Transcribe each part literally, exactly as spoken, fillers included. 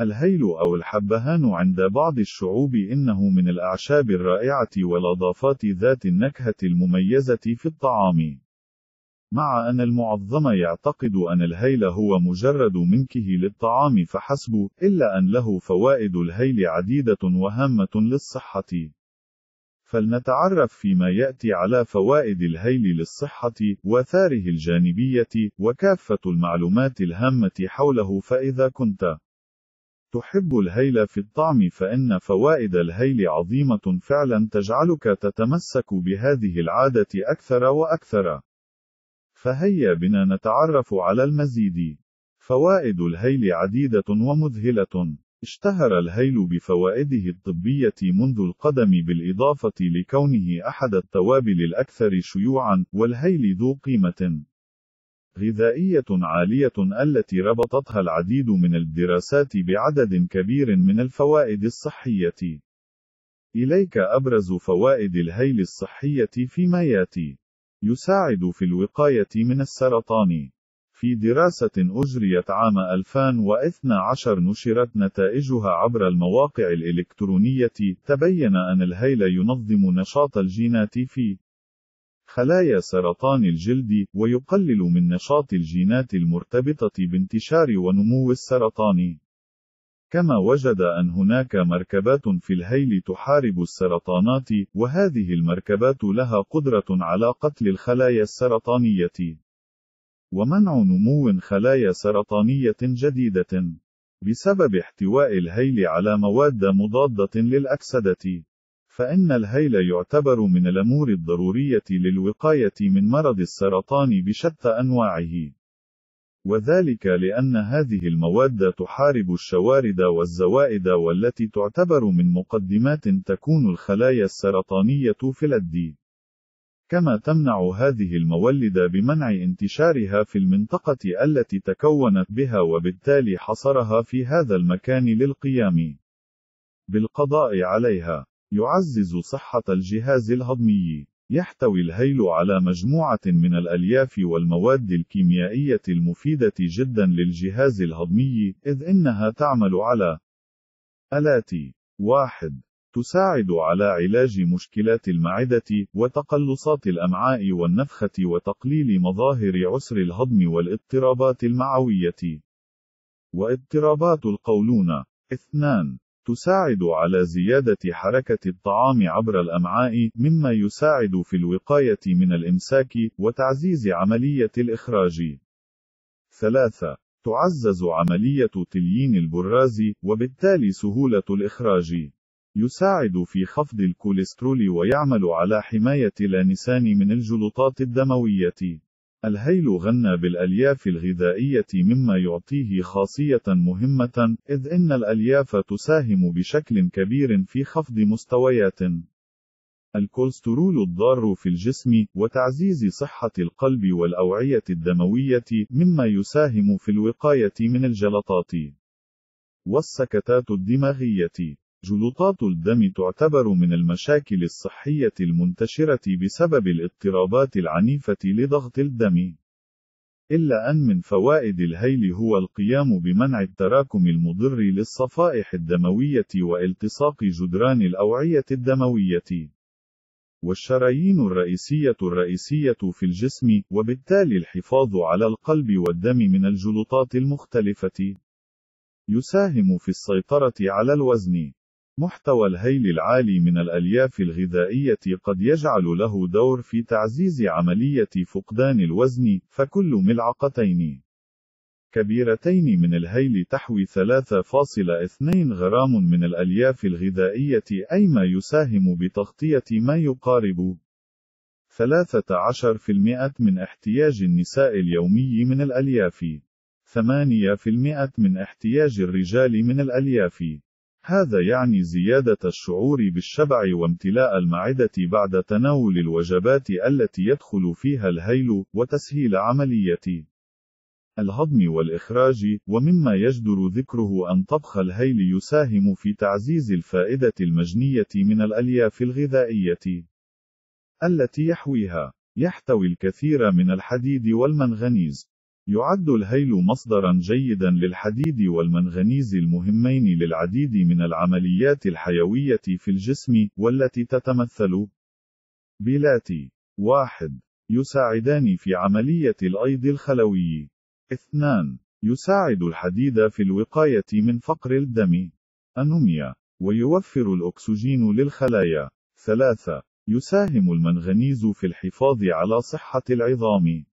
الهيل أو الحبهان عند بعض الشعوب إنه من الأعشاب الرائعة والأضافات ذات النكهة المميزة في الطعام، مع أن المعظم يعتقد أن الهيل هو مجرد منكه للطعام فحسب، إلا أن له فوائد الهيل عديدة وهامة للصحة. فلنتعرف فيما يأتي على فوائد الهيل للصحة وآثاره الجانبية وكافة المعلومات الهامة حوله. فإذا كنت تحب الهيل في الطعم فإن فوائد الهيل عظيمة فعلا تجعلك تتمسك بهذه العادة أكثر وأكثر. فهيا بنا نتعرف على المزيد. فوائد الهيل عديدة ومذهلة. اشتهر الهيل بفوائده الطبية منذ القدم بالإضافة لكونه أحد التوابل الأكثر شيوعا، والهيل ذو قيمة غذائية عالية التي ربطتها العديد من الدراسات بعدد كبير من الفوائد الصحية. إليك أبرز فوائد الهيل الصحية فيما يأتي. يساعد في الوقاية من السرطان. في دراسة أجريت عام ألفين واثني عشر نشرت نتائجها عبر المواقع الإلكترونية، تبين أن الهيل ينظم نشاط الجينات في خلايا سرطان الجلد، ويقلل من نشاط الجينات المرتبطة بانتشار ونمو السرطان. كما وجد أن هناك مركبات في الهيل تحارب السرطانات، وهذه المركبات لها قدرة على قتل الخلايا السرطانية ومنع نمو خلايا سرطانية جديدة، بسبب احتواء الهيل على مواد مضادة للأكسدة. فإن الهيل يعتبر من الأمور الضرورية للوقاية من مرض السرطان بشتى أنواعه، وذلك لأن هذه المواد تحارب الشوارد والزوائد، والتي تعتبر من مقدمات تكون الخلايا السرطانية في الثدي، كما تمنع هذه المولد بمنع انتشارها في المنطقة التي تكونت بها، وبالتالي حصرها في هذا المكان للقيام بالقضاء عليها. يعزز صحة الجهاز الهضمي. يحتوي الهيل على مجموعة من الألياف والمواد الكيميائية المفيدة جدا للجهاز الهضمي، إذ إنها تعمل على الآتي: واحد تساعد على علاج مشكلات المعدة وتقلصات الأمعاء والنفخة وتقليل مظاهر عسر الهضم والاضطرابات المعوية واضطرابات القولون. اثنان تساعد على زيادة حركة الطعام عبر الأمعاء، مما يساعد في الوقاية من الإمساك وتعزيز عملية الإخراج. ثلاثة تعزز عملية تليين البراز، وبالتالي سهولة الإخراج. يساعد في خفض الكوليسترول ويعمل على حماية الأنسان من الجلطات الدموية. الهيل غنى بالألياف الغذائية، مما يعطيه خاصية مهمة، إذ إن الألياف تساهم بشكل كبير في خفض مستويات الكوليسترول الضار في الجسم وتعزيز صحة القلب والأوعية الدموية، مما يساهم في الوقاية من الجلطات والسكتات الدماغية. جلطات الدم تعتبر من المشاكل الصحية المنتشرة بسبب الاضطرابات العنيفة لضغط الدم، إلا أن من فوائد الهيل هو القيام بمنع التراكم المضر للصفائح الدموية والتصاق جدران الأوعية الدموية والشرايين الرئيسية الرئيسية في الجسم، وبالتالي الحفاظ على القلب والدم من الجلطات المختلفة. يساهم في السيطرة على الوزن. محتوى الهيل العالي من الألياف الغذائية قد يجعل له دور في تعزيز عملية فقدان الوزن، فكل ملعقتين كبيرتين من الهيل تحوي ثلاثة فاصلة اثنين غرام من الألياف الغذائية، أي ما يساهم بتغطية ما يقارب ثلاثة عشر بالمئة من احتياج النساء اليومي من الألياف، ثمانية بالمئة من احتياج الرجال من الألياف. هذا يعني زيادة الشعور بالشبع وامتلاء المعدة بعد تناول الوجبات التي يدخل فيها الهيل، وتسهيل عملية الهضم والإخراج. ومما يجدر ذكره أن طبخ الهيل يساهم في تعزيز الفائدة المجنية من الألياف الغذائية التي يحويها. يحتوي الكثير من الحديد والمنغنيز. يعد الهيل مصدرا جيدا للحديد والمنغنيز المهمين للعديد من العمليات الحيوية في الجسم، والتي تتمثل بلاتي: واحد يساعدان في عملية الأيض الخلوي. اثنان يساعد الحديد في الوقاية من فقر الدم (أنوميا) ويوفر الأكسجين للخلايا. ثلاثة يساهم المنغنيز في الحفاظ على صحة العظام.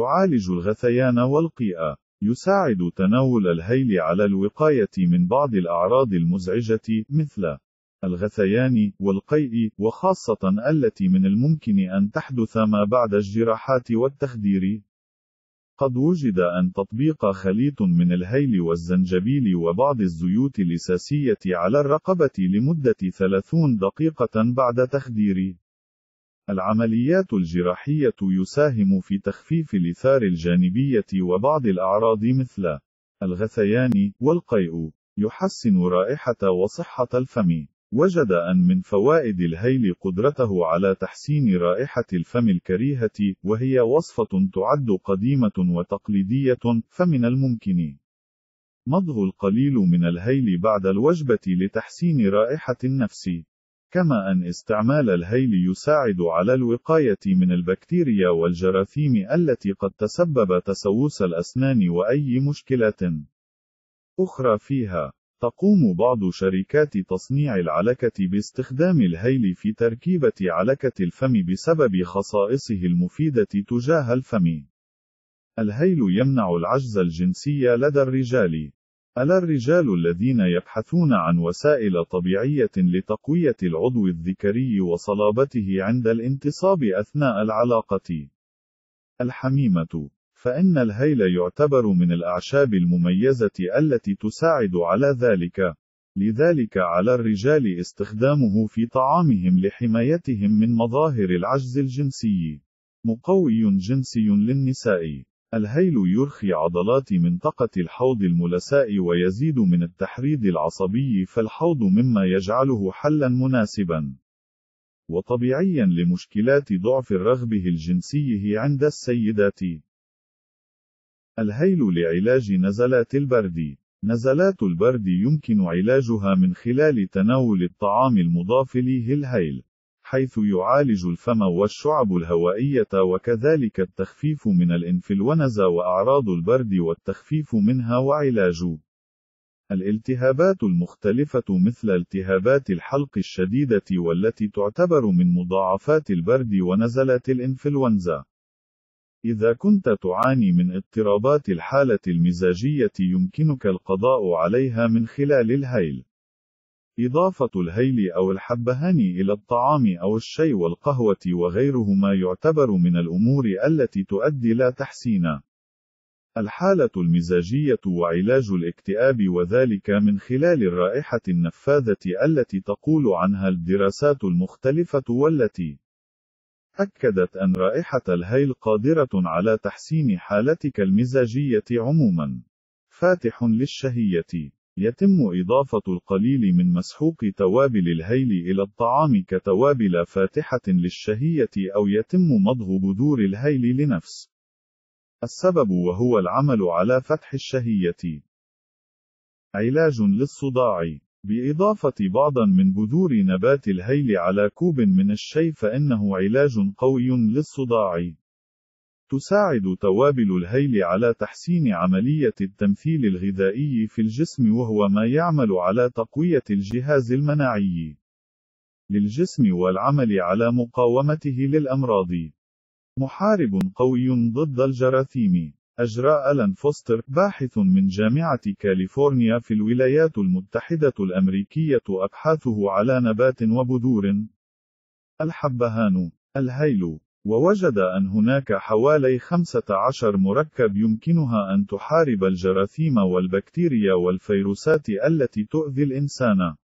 يعالج الغثيان والقيء. يساعد تناول الهيل على الوقاية من بعض الأعراض المزعجة مثل الغثيان والقيء، وخاصة التي من الممكن أن تحدث ما بعد الجراحات والتخدير. قد وجد أن تطبيق خليط من الهيل والزنجبيل وبعض الزيوت الأساسية على الرقبة لمدة ثلاثين دقيقة بعد تخدير. العمليات الجراحية يساهم في تخفيف الآثار الجانبية وبعض الأعراض مثل الغثيان والقيء. يحسن رائحة وصحة الفم. وجد أن من فوائد الهيل قدرته على تحسين رائحة الفم الكريهة، وهي وصفة تعد قديمة وتقليدية، فمن الممكن مضغ القليل من الهيل بعد الوجبة لتحسين رائحة النفس. كما أن استعمال الهيل يساعد على الوقاية من البكتيريا والجراثيم التي قد تسبب تسوس الأسنان وأي مشكلة أخرى فيها. تقوم بعض شركات تصنيع العلكة باستخدام الهيل في تركيبة علكة الفم بسبب خصائصه المفيدة تجاه الفم. الهيل يمنع العجز الجنسي لدى الرجال. ألا الرجال الذين يبحثون عن وسائل طبيعية لتقوية العضو الذكري وصلابته عند الانتصاب أثناء العلاقة الحميمة، فإن الهيل يعتبر من الأعشاب المميزة التي تساعد على ذلك. لذلك على الرجال استخدامه في طعامهم لحمايتهم من مظاهر العجز الجنسي. مقوي جنسي للنساء. الهيل يرخي عضلات منطقة الحوض الملساء ويزيد من التحريض العصبي، فالحوض مما يجعله حلا مناسبا وطبيعيا لمشكلات ضعف الرغبة الجنسية عند السيدات. الهيل لعلاج نزلات البرد. نزلات البرد يمكن علاجها من خلال تناول الطعام المضاف له الهيل، حيث يعالج الفم والشعب الهوائية، وكذلك التخفيف من الإنفلونزا وأعراض البرد والتخفيف منها وعلاج الالتهابات المختلفة مثل التهابات الحلق الشديدة والتي تعتبر من مضاعفات البرد ونزلات الإنفلونزا. إذا كنت تعاني من اضطرابات الحالة المزاجية يمكنك القضاء عليها من خلال الهيل. إضافة الهيل أو الحبهان إلى الطعام أو الشاي والقهوة وغيرهما يعتبر من الأمور التي تؤدي إلى تحسين الحالة المزاجية وعلاج الاكتئاب، وذلك من خلال الرائحة النفاذة التي تقول عنها الدراسات المختلفة، والتي أكدت أن رائحة الهيل قادرة على تحسين حالتك المزاجية عموما. فاتح للشهية. يتم إضافة القليل من مسحوق توابل الهيل إلى الطعام كتوابل فاتحة للشهية، أو يتم مضغ بذور الهيل لنفس السبب، وهو العمل على فتح الشهية. علاج للصداع. بإضافة بعضا من بذور نبات الهيل على كوب من الشاي فإنه علاج قوي للصداع. تساعد توابل الهيل على تحسين عملية التمثيل الغذائي في الجسم، وهو ما يعمل على تقوية الجهاز المناعي للجسم والعمل على مقاومته للأمراض. محارب قوي ضد الجراثيم. أجرى ألان فوستر، باحث من جامعة كاليفورنيا في الولايات المتحدة الأمريكية، أبحاثه على نبات وبذور الحبهان الهيل، ووجد أن هناك حوالي خمسة عشر مركب يمكنها أن تحارب الجراثيم والبكتيريا والفيروسات التي تؤذي الإنسان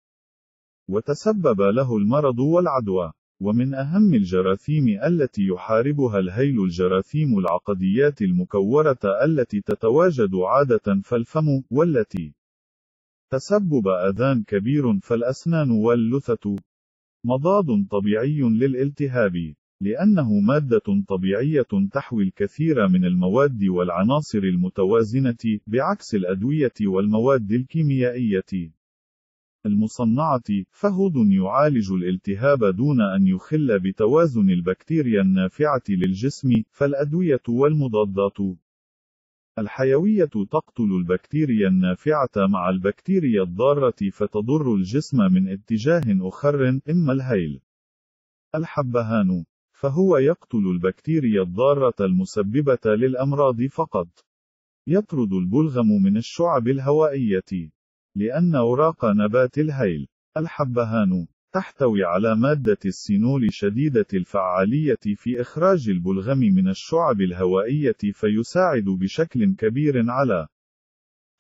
وتسبب له المرض والعدوى. ومن أهم الجراثيم التي يحاربها الهيل الجراثيم العقديات المكورة التي تتواجد عادة في الفم، والتي تسبب أذى كبير في الأسنان واللثة. مضاد طبيعي للالتهاب. لأنه مادة طبيعية تحوي الكثير من المواد والعناصر المتوازنة، بعكس الأدوية والمواد الكيميائية المصنعة، فهد يعالج الالتهاب دون أن يخل بتوازن البكتيريا النافعة للجسم، فالأدوية والمضادات الحيوية تقتل البكتيريا النافعة مع البكتيريا الضارة فتضر الجسم من اتجاه آخر، إما الهيل الحبهان، فهو يقتل البكتيريا الضارة المسببة للأمراض فقط. يطرد البلغم من الشعب الهوائية، لأن أوراق نبات الهيل الحبهان تحتوي على مادة السينول شديدة الفعالية في إخراج البلغم من الشعب الهوائية، فيساعد بشكل كبير على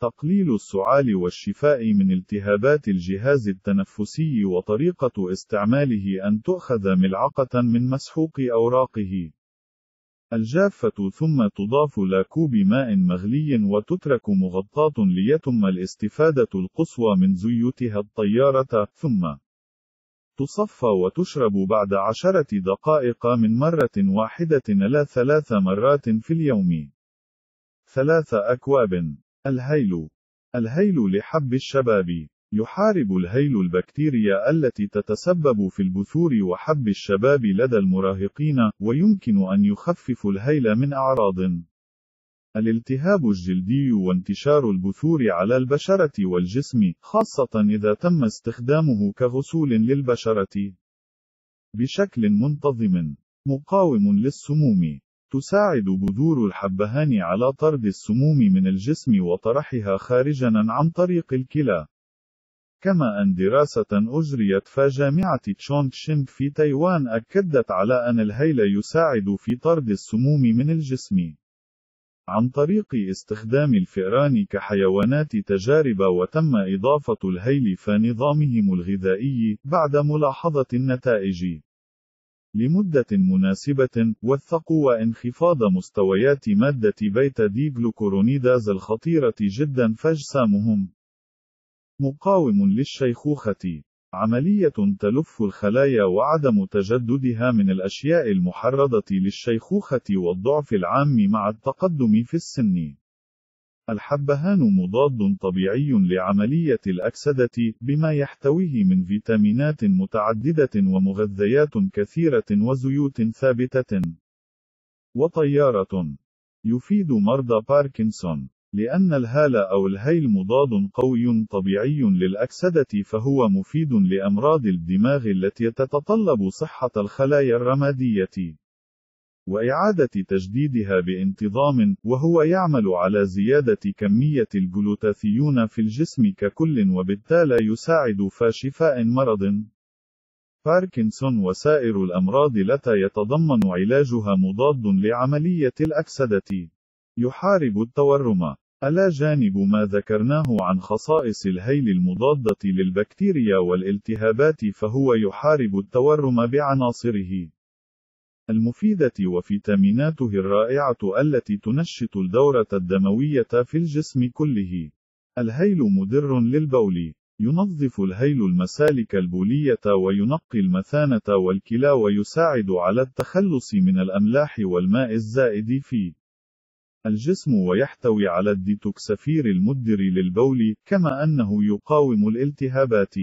تقليل السعال والشفاء من التهابات الجهاز التنفسي، وطريقة استعماله أن تؤخذ ملعقة من مسحوق أوراقه الجافة ثم تضاف إلى كوب ماء مغلي وتترك مغطاة ليتم الاستفادة القصوى من زيوتها الطيارة، ثم تصفى وتشرب بعد عشرة دقائق من مرة واحدة إلى ثلاث مرات في اليوم. ثلاث أكواب. الهيل. الهيل لحب الشباب. يحارب الهيل البكتيريا التي تتسبب في البثور وحب الشباب لدى المراهقين، ويمكن أن يخفف الهيل من أعراض الالتهاب الجلدي وانتشار البثور على البشرة والجسم، خاصة إذا تم استخدامه كغسول للبشرة بشكل منتظم. مقاوم للسموم. تساعد بذور الحبهان على طرد السموم من الجسم وطرحها خارجاً عن طريق الكلى. كما أن دراسة أجريت في جامعة تشونغ شينغ في تايوان أكدت على أن الهيل يساعد في طرد السموم من الجسم عن طريق استخدام الفئران كحيوانات تجارب، وتم إضافة الهيل في نظامهم الغذائي بعد ملاحظة النتائج لمدة مناسبة، وثقوا انخفاض مستويات مادة بيتا ديغلوكورونيداز الخطيرة جدا في أجسامهم. مقاوم للشيخوخة. عملية تلف الخلايا وعدم تجددها من الأشياء المحرضة للشيخوخة والضعف العام مع التقدم في السن. الحبهان مضاد طبيعي لعملية الأكسدة، بما يحتويه من فيتامينات متعددة ومغذيات كثيرة وزيوت ثابتة. وطيارة. يفيد مرضى باركنسون. لأن الهال أو الهيل مضاد قوي طبيعي للأكسدة، فهو مفيد لأمراض الدماغ التي تتطلب صحة الخلايا الرمادية وإعادة تجديدها بانتظام، وهو يعمل على زيادة كمية الجلوتاثيون في الجسم ككل، وبالتالي يساعد في شفاء مرض باركنسون وسائر الأمراض التي يتضمن علاجها مضاد لعملية الأكسدة. يحارب التورم. ألا جانب ما ذكرناه عن خصائص الهيل المضادة للبكتيريا والالتهابات، فهو يحارب التورم بعناصره المفيدة وفيتاميناته الرائعة التي تنشط الدورة الدموية في الجسم كله. الهيل مضر للبول. ينظف الهيل المسالك البولية وينقي المثانة والكلى، ويساعد على التخلص من الأملاح والماء الزائد في الجسم، ويحتوي على الديتوكسفير المدر للبول، كما أنه يقاوم الالتهابات.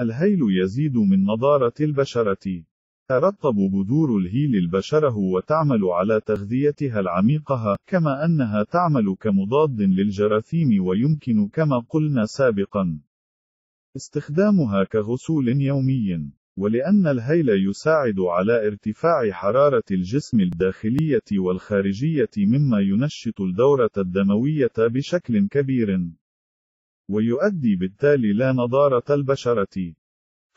الهيل يزيد من نضارة البشرة. ترطب بذور الهيل البشرة وتعمل على تغذيتها العميقة، كما أنها تعمل كمضاد للجراثيم، ويمكن كما قلنا سابقا استخدامها كغسول يومي. ولأن الهيل يساعد على ارتفاع حرارة الجسم الداخلية والخارجية، مما ينشط الدورة الدموية بشكل كبير، ويؤدي بالتالي إلى نضارة البشرة.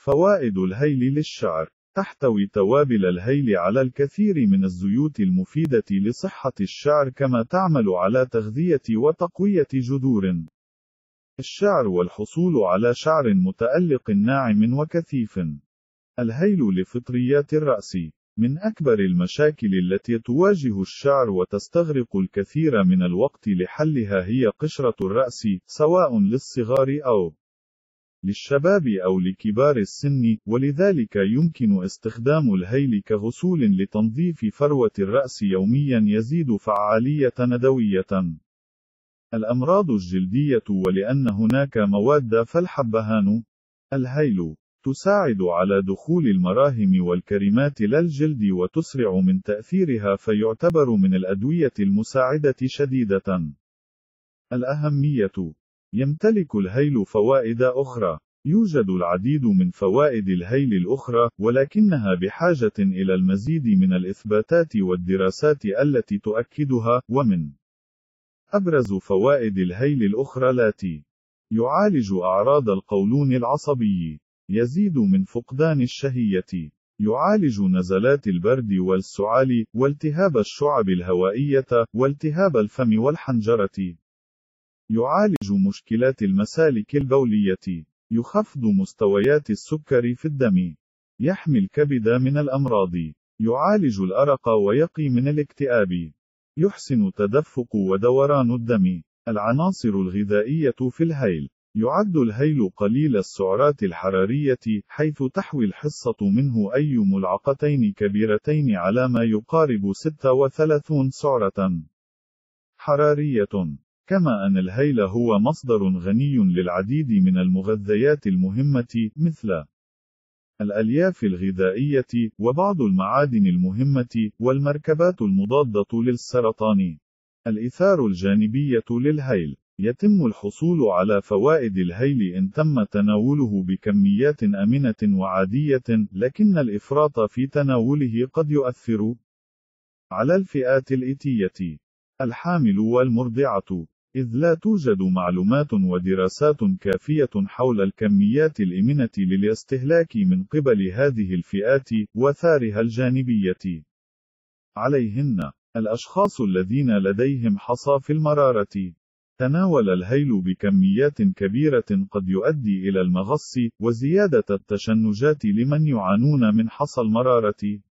فوائد الهيل للشعر. تحتوي توابل الهيل على الكثير من الزيوت المفيدة لصحة الشعر، كما تعمل على تغذية وتقوية جذور الشعر والحصول على شعر متألق ناعم وكثيف. الهيل لفطريات الرأس. من أكبر المشاكل التي تواجه الشعر وتستغرق الكثير من الوقت لحلها هي قشرة الرأس، سواء للصغار أو للشباب أو لكبار السن، ولذلك يمكن استخدام الهيل كغسول لتنظيف فروة الرأس يوميا يزيد فعالية ندوية. الأمراض الجلدية، ولأن هناك مواد فالحبهان الهيل تساعد على دخول المراهم والكريمات إلى الجلد وتسرع من تأثيرها، فيعتبر من الأدوية المساعدة شديدة. الأهمية: يمتلك الهيل فوائد أخرى. يوجد العديد من فوائد الهيل الأخرى، ولكنها بحاجة إلى المزيد من الإثباتات والدراسات التي تؤكدها. ومن أبرز فوائد الهيل الأخرى التي: يعالج أعراض القولون العصبي، يزيد من فقدان الشهية، يعالج نزلات البرد والسعال، والتهاب الشعب الهوائية، والتهاب الفم والحنجرة، يعالج مشكلات المسالك البولية، يخفض مستويات السكر في الدم، يحمي الكبد من الأمراض، يعالج الأرق ويقي من الاكتئاب، يحسن تدفق ودوران الدم. العناصر الغذائية في الهيل: يعد الهيل قليل السعرات الحرارية، حيث تحوي الحصة منه أي ملعقتين كبيرتين على ما يقارب ستة وثلاثين سعرة حرارية، كما أن الهيل هو مصدر غني للعديد من المغذيات المهمة مثل الألياف الغذائية وبعض المعادن المهمة، والمركبات المضادة للسرطان. الآثار الجانبية للهيل: يتم الحصول على فوائد الهيل إن تم تناوله بكميات آمنة وعادية، لكن الإفراط في تناوله قد يؤثر على الفئات الإتية: الحامل والمرضعة، إذ لا توجد معلومات ودراسات كافية حول الكميات الآمنة للاستهلاك من قبل هذه الفئات وآثارها الجانبية عليهن. الأشخاص الذين لديهم حصى في المرارة: تناول الهيل بكميات كبيرة قد يؤدي إلى المغص وزيادة التشنجات لمن يعانون من حصى المرارة.